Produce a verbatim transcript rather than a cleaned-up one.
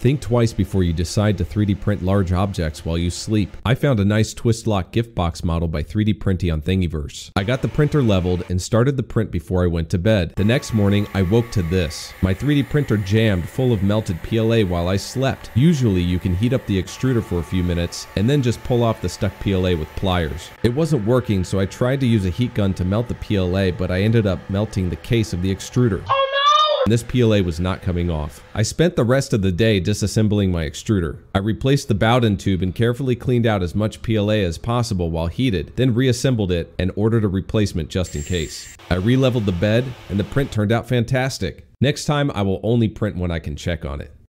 Think twice before you decide to three D print large objects while you sleep. I found a nice twist lock gift box model by three D Printy on Thingiverse. I got the printer leveled and started the print before I went to bed. The next morning, I woke to this. My three D printer jammed full of melted P L A while I slept. Usually, you can heat up the extruder for a few minutes and then just pull off the stuck P L A with pliers. It wasn't working, so I tried to use a heat gun to melt the P L A, but I ended up melting the case of the extruder. Oh! This P L A was not coming off. I spent the rest of the day disassembling my extruder. I replaced the Bowden tube and carefully cleaned out as much P L A as possible while heated, then reassembled it and ordered a replacement just in case. I re-leveled the bed and the print turned out fantastic. Next time I will only print when I can check on it.